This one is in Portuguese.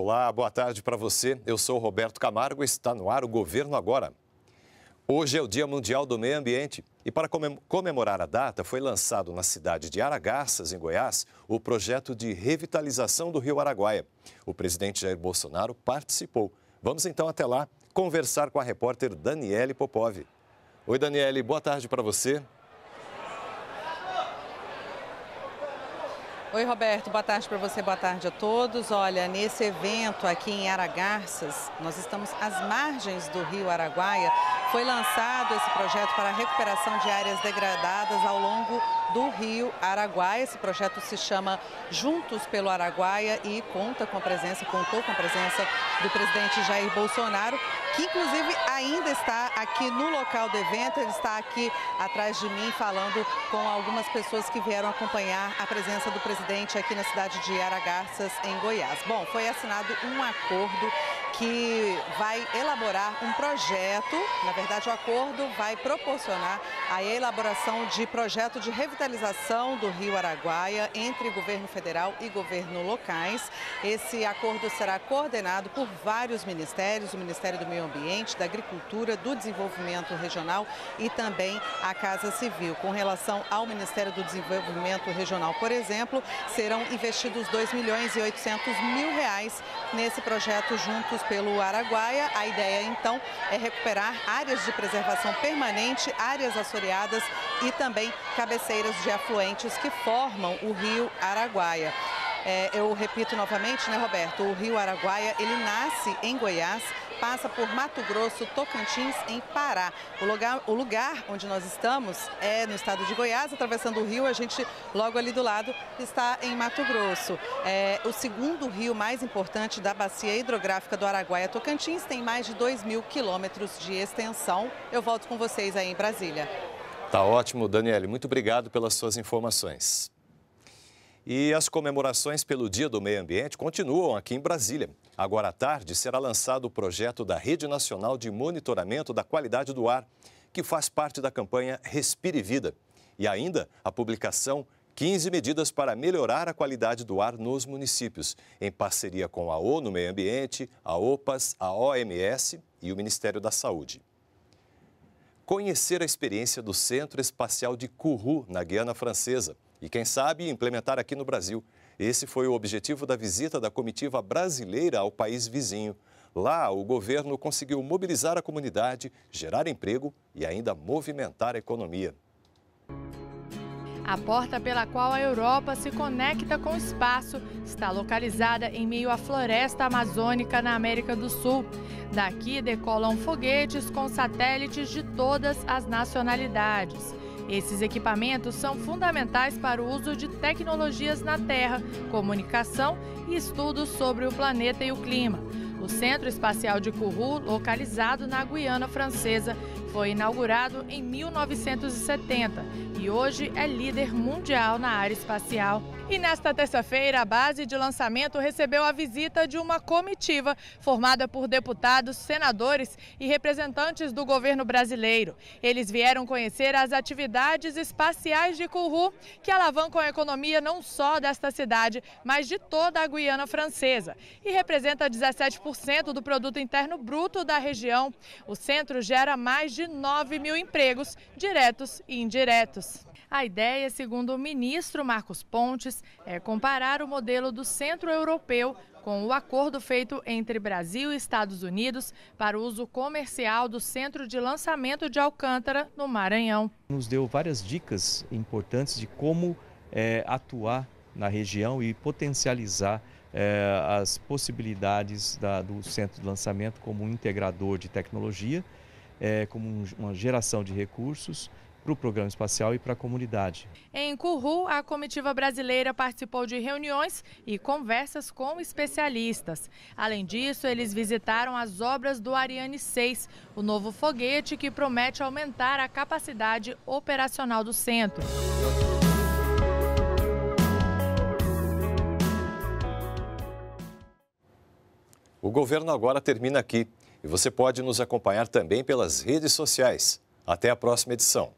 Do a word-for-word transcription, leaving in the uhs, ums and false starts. Olá, boa tarde para você. Eu sou o Roberto Camargo e está no ar o Governo Agora. Hoje é o Dia Mundial do Meio Ambiente e para comemorar a data foi lançado na cidade de Aragarças, em Goiás, o projeto de revitalização do Rio Araguaia. O presidente Jair Bolsonaro participou. Vamos então até lá conversar com a repórter Daniele Popov. Oi, Daniele, boa tarde para você. Oi, Roberto, boa tarde para você, boa tarde a todos. Olha, nesse evento aqui em Aragarças, nós estamos às margens do Rio Araguaia, foi lançado esse projeto para a recuperação de áreas degradadas ao longo do Rio Araguaia. Esse projeto se chama Juntos pelo Araguaia e conta com a presença, contou com a presença do presidente Jair Bolsonaro, que inclusive ainda está aqui no local do evento. Ele está aqui atrás de mim falando com algumas pessoas que vieram acompanhar a presença do presidente aqui na cidade de Aragarças, em Goiás. Bom, foi assinado um acordo que vai elaborar um projeto, na verdade o acordo vai proporcionar a elaboração de projeto de revitalização do Rio Araguaia entre governo federal e governo locais. Esse acordo será coordenado por vários ministérios, o Ministério do Meio Ambiente, da Agricultura, do Desenvolvimento Regional e também a Casa Civil. Com relação ao Ministério do Desenvolvimento Regional, por exemplo, serão investidos dois milhões e oitocentos mil reais nesse projeto junto pelo Araguaia. A ideia, então, é recuperar áreas de preservação permanente, áreas assoreadas e também cabeceiras de afluentes que formam o Rio Araguaia. É, eu repito novamente, né, Roberto? O Rio Araguaia, ele nasce em Goiás, passa por Mato Grosso, Tocantins, em Pará. O lugar, o lugar onde nós estamos é no estado de Goiás, atravessando o rio, a gente logo ali do lado está em Mato Grosso. É o segundo rio mais importante da bacia hidrográfica do Araguaia. Tocantins tem mais de dois mil quilômetros de extensão. Eu volto com vocês aí em Brasília. Tá ótimo, Daniele. Muito obrigado pelas suas informações. E as comemorações pelo Dia do Meio Ambiente continuam aqui em Brasília. Agora à tarde será lançado o projeto da Rede Nacional de Monitoramento da Qualidade do Ar, que faz parte da campanha Respire Vida. E ainda a publicação quinze medidas para melhorar a qualidade do ar nos municípios, em parceria com a ONU Meio Ambiente, a OPAS, a O M S e o Ministério da Saúde. Conhecer a experiência do Centro Espacial de Kourou, na Guiana Francesa, e quem sabe implementar aqui no Brasil. Esse foi o objetivo da visita da comitiva brasileira ao país vizinho. Lá, o governo conseguiu mobilizar a comunidade, gerar emprego e ainda movimentar a economia. A porta pela qual a Europa se conecta com o espaço está localizada em meio à floresta amazônica na América do Sul. Daqui decolam foguetes com satélites de todas as nacionalidades. Esses equipamentos são fundamentais para o uso de tecnologias na Terra, comunicação e estudos sobre o planeta e o clima. O Centro Espacial de Kourou, localizado na Guiana Francesa, foi inaugurado em mil novecentos e setenta e hoje é líder mundial na área espacial. E nesta terça-feira, a base de lançamento recebeu a visita de uma comitiva formada por deputados, senadores e representantes do governo brasileiro. Eles vieram conhecer as atividades espaciais de Kourou, que alavancam a economia não só desta cidade, mas de toda a Guiana Francesa e representa dezessete por cento do produto interno bruto da região. O centro gera mais de nove mil empregos, diretos e indiretos. A ideia, segundo o ministro Marcos Pontes, é comparar o modelo do Centro Europeu com o acordo feito entre Brasil e Estados Unidos para o uso comercial do Centro de Lançamento de Alcântara, no Maranhão. Nos deu várias dicas importantes de como é, atuar na região e potencializar é, as possibilidades da, do Centro de Lançamento como um integrador de tecnologia, é, como um, uma geração de recursos, para o programa espacial e para a comunidade. Em Kourou, a comitiva brasileira participou de reuniões e conversas com especialistas. Além disso, eles visitaram as obras do Ariane seis, o novo foguete que promete aumentar a capacidade operacional do centro. O Governo Agora termina aqui e você pode nos acompanhar também pelas redes sociais. Até a próxima edição.